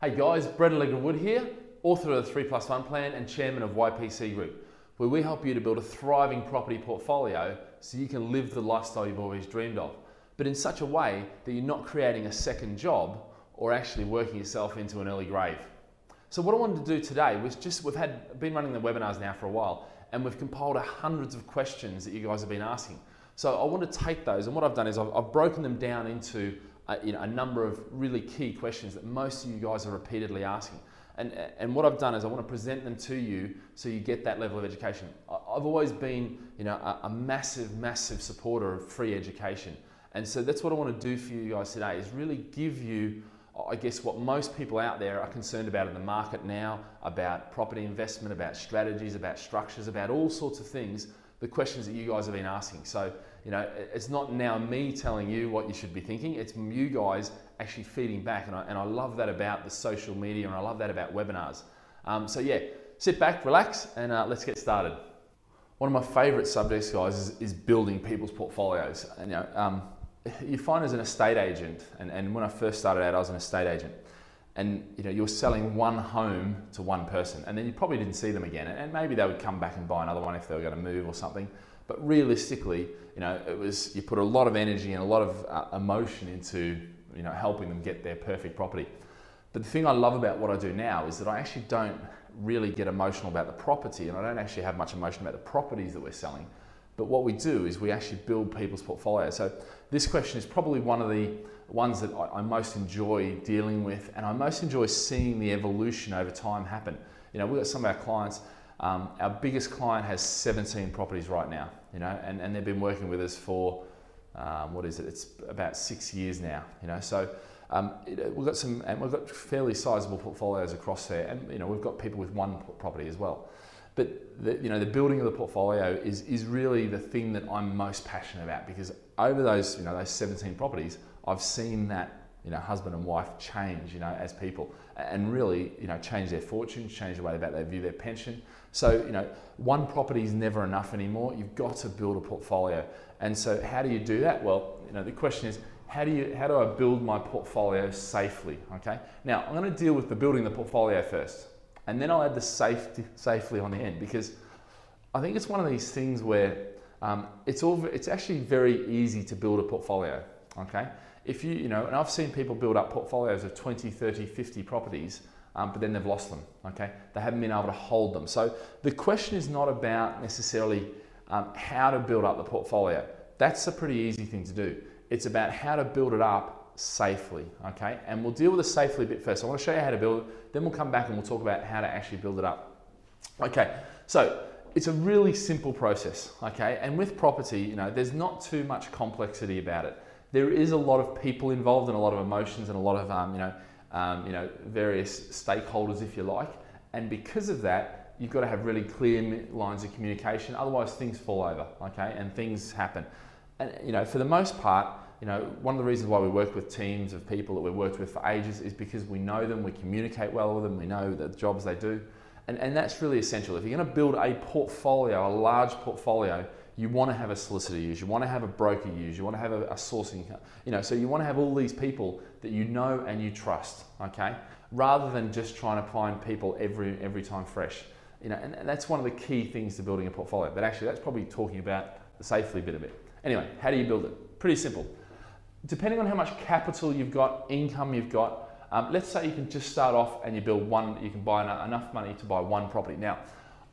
Hey guys, Brett Alegre-Wood here, author of the 3 Plus 1 Plan and chairman of YPC Group, where we help you to build a thriving property portfolio so you can live the lifestyle you've always dreamed of, but in such a way that you're not creating a second job or actually working yourself into an early grave. So what I wanted to do today was just, we've been running the webinars now for a while, and we've compiled hundreds of questions that you guys have been asking. So I want to take those, and what I've done is I've broken them down into a number of really key questions that most of you guys are repeatedly asking. And what I've done is I want to present them to you so you get that level of education. I've always been a massive supporter of free education. And so that's what I want to do for you guys today, is really give you, I guess, what most people out there are concerned about in the market now, about property investment, about strategies, about structures, about all sorts of things, the questions that you guys have been asking. So, it's not now me telling you what you should be thinking, it's you guys actually feeding back, and I love that about the social media, and I love that about webinars. So yeah, sit back, relax, and let's get started. One of my favorite subjects, guys, is building people's portfolios. You find as an estate agent, and when I first started out, I was an estate agent, and you're selling one home to one person, and then you probably didn't see them again, and maybe they would come back and buy another one if they were going to move or something. But realistically, it was, you put a lot of energy and a lot of emotion into helping them get their perfect property. But the thing I love about what I do now is that I actually don't really get emotional about the property, and I don't actually have much emotion about the properties that we're selling. But what we do is we actually build people's portfolios. So this question is probably one of the ones that I most enjoy dealing with, and I most enjoy seeing the evolution over time happen. We've got some of our clients, our biggest client has 17 properties right now, and they've been working with us for, it's about 6 years now, So we've got fairly sizable portfolios across there, and we've got people with one property as well. But the building of the portfolio is really the thing that I'm most passionate about, because over those those 17 properties, I've seen that husband and wife change as people, and really change their fortunes, change the way that they view their pension. So one property is never enough anymore. You've got to build a portfolio, and so how do you do that? Well, the question is, how do I build my portfolio safely? Okay, now I'm going to deal with the building the portfolio first. And then I'll add the safely on the end, because I think it's one of these things where it's actually very easy to build a portfolio, okay? If you, and I've seen people build up portfolios of 20, 30, 50 properties, but then they've lost them, okay? They haven't been able to hold them. So the question is not about necessarily how to build up the portfolio. That's a pretty easy thing to do. It's about how to build it up safely, okay? And we'll deal with the safely bit first. I want to show you how to build it, then we'll come back and we'll talk about how to actually build it up. Okay, so it's a really simple process, okay? And with property, there's not too much complexity about it. There is a lot of people involved, and a lot of emotions, and a lot of various stakeholders, if you like. And because of that, you've got to have really clear lines of communication. Otherwise, things fall over, okay? And things happen. And for the most part, one of the reasons why we work with teams of people that we've worked with for ages is because we know them, we communicate well with them, we know the jobs they do, and that's really essential. If you're going to build a portfolio, a large portfolio, you want to have a solicitor use, you want to have a broker use, you want to have a sourcing, so you want to have all these people that you know and you trust, okay? Rather than just trying to find people every time fresh, and that's one of the key things to building a portfolio. But actually, that's probably talking about the safely bit of it. Anyway, how do you build it? Pretty simple. Depending on how much capital you've got, income you've got, let's say you can just start off and you build one, you can buy enough money to buy one property. Now,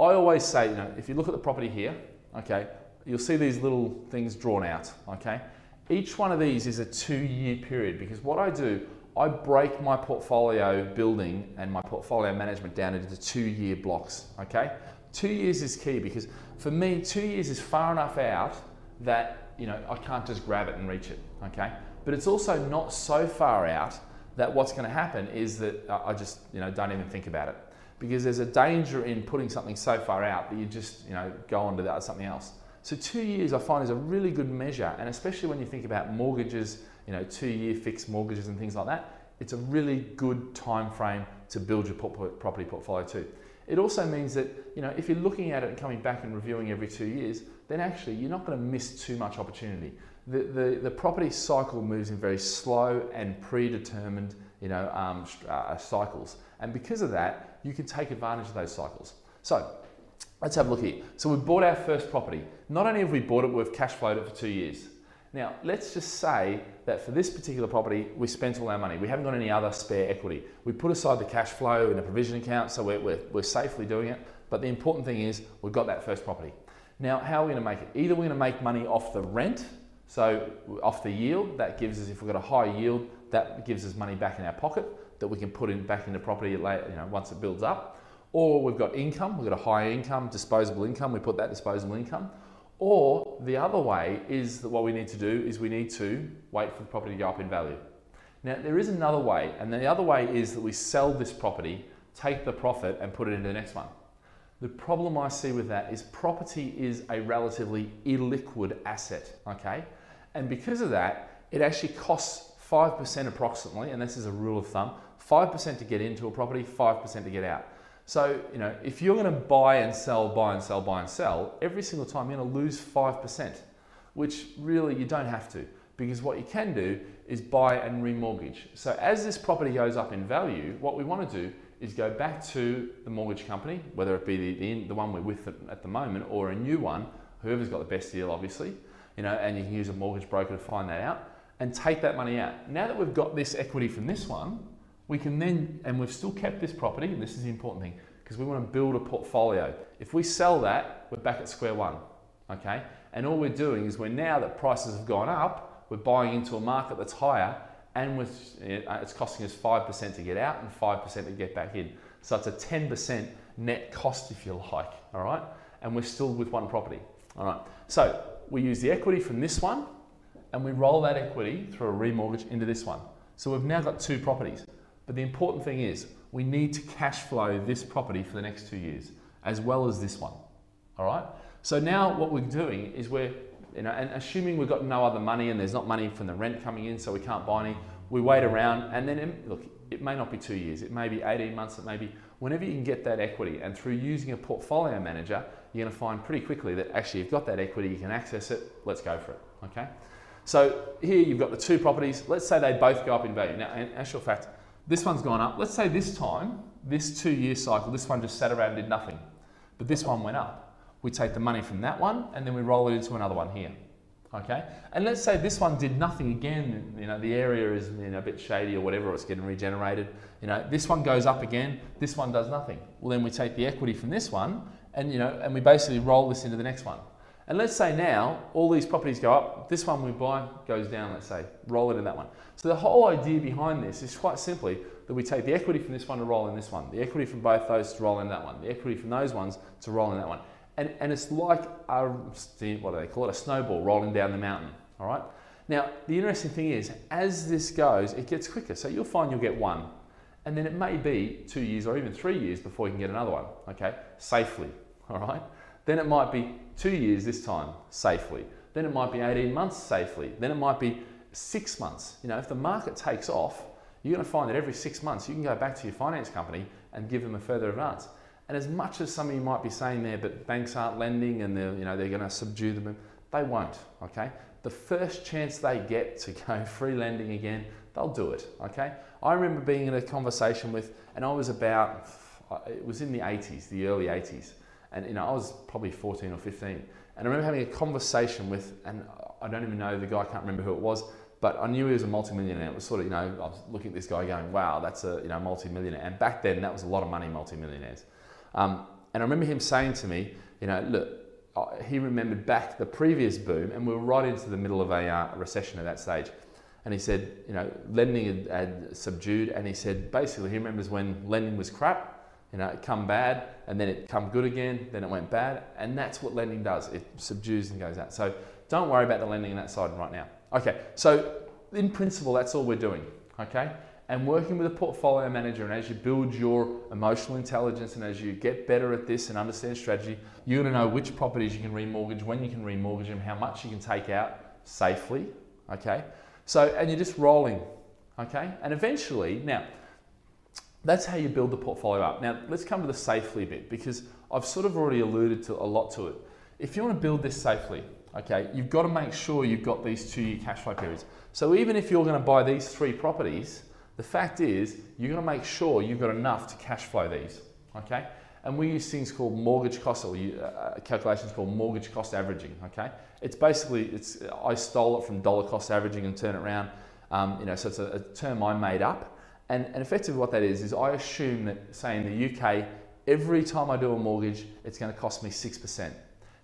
I always say, if you look at the property here, okay, you'll see these little things drawn out, okay? Each one of these is a 2-year period, because what I do, I break my portfolio building and my portfolio management down into 2-year blocks, okay? 2 years is key, because for me, 2 years is far enough out that I can't just grab it and reach it, okay? But it's also not so far out that what's going to happen is that I just, don't even think about it, because there's a danger in putting something so far out that you just, go on to that something else. So 2 years I find is a really good measure, and especially when you think about mortgages, 2-year fixed mortgages and things like that, it's a really good time frame to build your property portfolio too. It also means that, if you're looking at it and coming back and reviewing every 2 years, then actually you're not going to miss too much opportunity. The property cycle moves in very slow and predetermined you know, cycles. And because of that, you can take advantage of those cycles. So let's have a look here. So we bought our first property. Not only have we bought it, we've cash flowed it for 2 years. Now, let's just say that for this particular property, we spent all our money. We haven't got any other spare equity. We put aside the cash flow in a provision account, so we're safely doing it. But the important thing is we've got that first property. Now, how are we gonna make it? Either we're gonna make money off the rent, so off the yield, that gives us, if we've got a high yield, that gives us money back in our pocket that we can put in back into property later, you know, once it builds up. Or we've got income, we've got a high income, disposable income, we put that disposable income. Or the other way is that what we need to do is we need to wait for the property to go up in value. Now there is another way, and the other way is that we sell this property, take the profit and put it into the next one. The problem I see with that is property is a relatively illiquid asset, okay? And because of that, it actually costs 5% approximately, and this is a rule of thumb, 5% to get into a property, 5% to get out. So, you know, if you're gonna buy and sell, buy and sell, buy and sell, every single time you're gonna lose 5%, which really you don't have to, because what you can do is buy and remortgage. So as this property goes up in value, what we wanna do is go back to the mortgage company, whether it be the one we're with at the moment or a new one, whoever's got the best deal obviously, you know, and you can use a mortgage broker to find that out and take that money out. Now that we've got this equity from this one, we can then, and we've still kept this property, and this is the important thing, because we want to build a portfolio. If we sell that, we're back at square one, okay? And all we're doing is we're now that prices have gone up, we're buying into a market that's higher, and it's costing us 5% to get out and 5% to get back in. So it's a 10% net cost, if you like, all right? And we're still with one property, all right? So we use the equity from this one, and we roll that equity through a remortgage into this one. So we've now got two properties. But the important thing is we need to cash flow this property for the next 2 years, as well as this one, all right? So now what we're doing is we're, you know, and assuming we've got no other money and there's not money from the rent coming in, so we can't buy any, we wait around and then, look, it may not be 2 years, it may be 18 months, it may be, whenever you can get that equity, and through using a portfolio manager, you're gonna find pretty quickly that actually you've got that equity, you can access it, let's go for it, okay? So here you've got the two properties, let's say they both go up in value. Now, in actual fact, this one's gone up. Let's say this time, this 2 year cycle, this one just sat around and did nothing, but this one went up. We take the money from that one and then we roll it into another one here, okay? And let's say this one did nothing again, you know, the area is, you know, a bit shady or whatever, it's getting regenerated. You know, this one goes up again, this one does nothing. Well, then we take the equity from this one and, you know, and we basically roll this into the next one. And let's say now, all these properties go up, this one we buy goes down, let's say, roll it in that one. So the whole idea behind this is quite simply that we take the equity from this one to roll in this one, the equity from both those to roll in that one, the equity from those ones to roll in that one. And it's like, what do they call it, a snowball rolling down the mountain, all right? Now, the interesting thing is, as this goes, it gets quicker. So you'll find you'll get one, and then it may be 2 years or even 3 years before you can get another one, okay, safely, all right? Then it might be 2 years this time, safely. Then it might be 18 months safely. Then it might be 6 months. You know, if the market takes off, you're gonna find that every 6 months you can go back to your finance company and give them a further advance. And as much as some of you might be saying there, but banks aren't lending and they're, you know, they're gonna subdue them, they won't, okay? The first chance they get to go free lending again, they'll do it, okay? I remember being in a conversation with, and I was about, it was in the 80s, the early 80s. And you know, I was probably 14 or 15. And I remember having a conversation with, and I don't even know the guy, I can't remember who it was, but I knew he was a multimillionaire. It was sort of, you know, I was looking at this guy going, wow, that's a, you know, multimillionaire. And back then, that was a lot of money, multimillionaires. And I remember him saying to me, you know, look, he remembered back the previous boom, and we were right into the middle of a recession at that stage. And he said, you know, lending had subdued, and he said, basically, he remembers when lending was crap. You know, it come bad, and then it come good again, then it went bad, and that's what lending does. It subdues and goes out. So don't worry about the lending on that side right now. Okay, so in principle, that's all we're doing, okay? And working with a portfolio manager, and as you build your emotional intelligence, and as you get better at this and understand strategy, you're gonna know which properties you can remortgage, when you can remortgage them, how much you can take out safely, okay? So, and you're just rolling, okay? And eventually, now, that's how you build the portfolio up. Now, let's come to the safely bit, because I've sort of already alluded to a lot to it. If you want to build this safely, okay, you've got to make sure you've got these 2 year cash flow periods. So even if you're going to buy these three properties, The fact is, you're going to make sure you've got enough to cash flow these, okay? And we use things called mortgage costs, or calculations called mortgage cost averaging, okay? It's basically, I stole it from dollar cost averaging and turn it around, you know, so it's a term I made up. And effectively what that is I assume that, say in the UK, every time I do a mortgage, it's going to cost me 6%.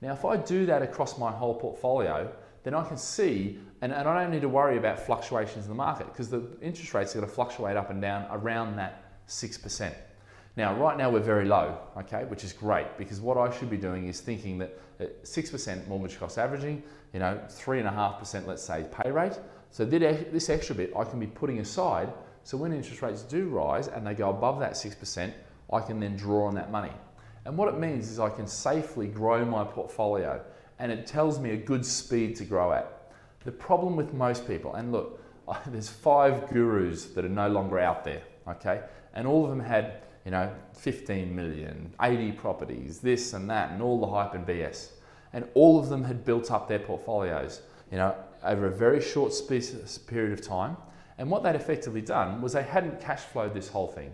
Now, if I do that across my whole portfolio, then I can see, and I don't need to worry about fluctuations in the market because the interest rates are going to fluctuate up and down around that 6%. Now, right now we're very low, okay, which is great because what I should be doing is thinking that at 6% mortgage cost averaging, you know, 3.5%, let's say, pay rate. So this extra bit I can be putting aside, so when interest rates do rise and they go above that 6%, I can then draw on that money. And what it means is I can safely grow my portfolio, and it tells me a good speed to grow at. The problem with most people, and look, there's 5 gurus that are no longer out there, okay? And all of them had, you know, 15 million, 80 properties, this and that, and all the hype and BS. And all of them had built up their portfolios, you know, over a very short period of time. And what they'd effectively done was they hadn't cash flowed this whole thing.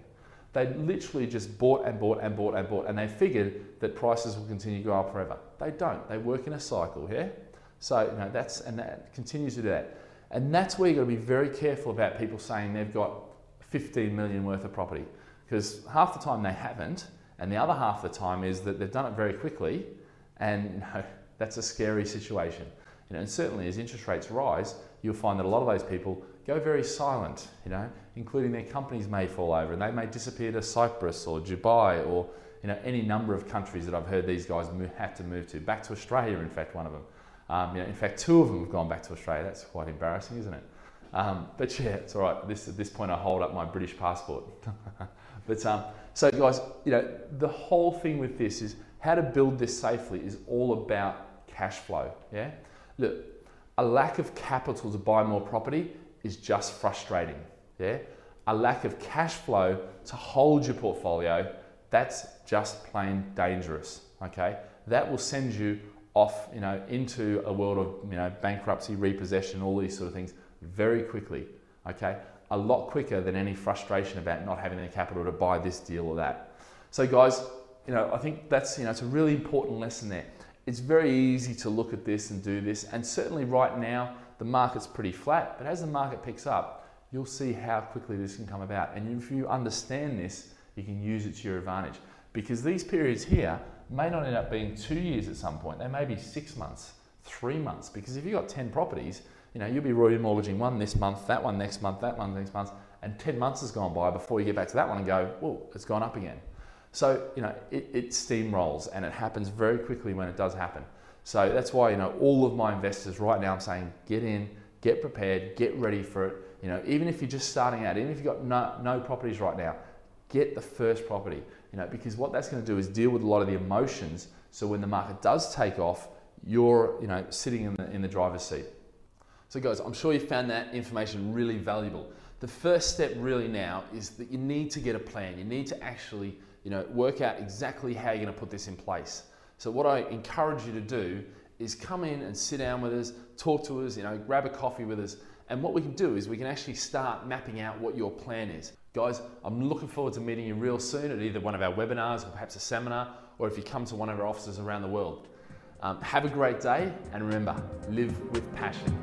They literally just bought and bought and bought and bought, and they figured that prices will continue to go up forever. They don't. They work in a cycle here. Yeah? So, you know, that continues to do that. And that's where you've got to be very careful about people saying they've got 15 million worth of property, because half the time they haven't, and the other half the time is that they've done it very quickly, and you know, that's a scary situation. You know, and certainly as interest rates rise, you'll find that a lot of those people go very silent, you know, including their companies may fall over and they may disappear to Cyprus or Dubai or, you know, any number of countries that I've heard these guys have to move to. Back to Australia, in fact, one of them. You know, in fact, 2 of them have gone back to Australia. That's quite embarrassing, isn't it? But yeah, it's all right. At this point, I hold up my British passport. But so guys, you know, the whole thing with this is how to build this safely is all about cash flow, yeah? Look, a lack of capital to buy more property is just frustrating, yeah? A lack of cash flow to hold your portfolio, that's just plain dangerous, okay? That will send you off, you know, into a world of, you know, bankruptcy, repossession, all these sort of things very quickly, okay? A lot quicker than any frustration about not having the capital to buy this deal or that. So guys, you know, I think that's, you know, it's a really important lesson there. It's very easy to look at this and do this, and certainly right now, the market's pretty flat, but as the market picks up, you'll see how quickly this can come about. And if you understand this, you can use it to your advantage, because these periods here may not end up being 2 years at some point. They may be 6 months, 3 months, because if you've got 10 properties, you know, you'll be remortgaging one this month, that one next month, that one next month, and 10 months has gone by before you get back to that one and go, whoa, it's gone up again. So, you know, it steamrolls, and it happens very quickly when it does happen. So that's why, you know, all of my investors right now, I'm saying, get in, get prepared, get ready for it. You know, even if you're just starting out, even if you've got no properties right now, get the first property, you know, because what that's going to do is deal with a lot of the emotions. So when the market does take off, you're, you know, sitting in the driver's seat. So guys, I'm sure you found that information really valuable. The first step really now is that you need to get a plan. You need to actually, you know, work out exactly how you're going to put this in place. So what I encourage you to do is come in and sit down with us, talk to us, you know, grab a coffee with us. And what we can do is we can actually start mapping out what your plan is. Guys, I'm looking forward to meeting you real soon at either one of our webinars or perhaps a seminar, or if you come to one of our offices around the world. Have a great day, and remember, live with passion.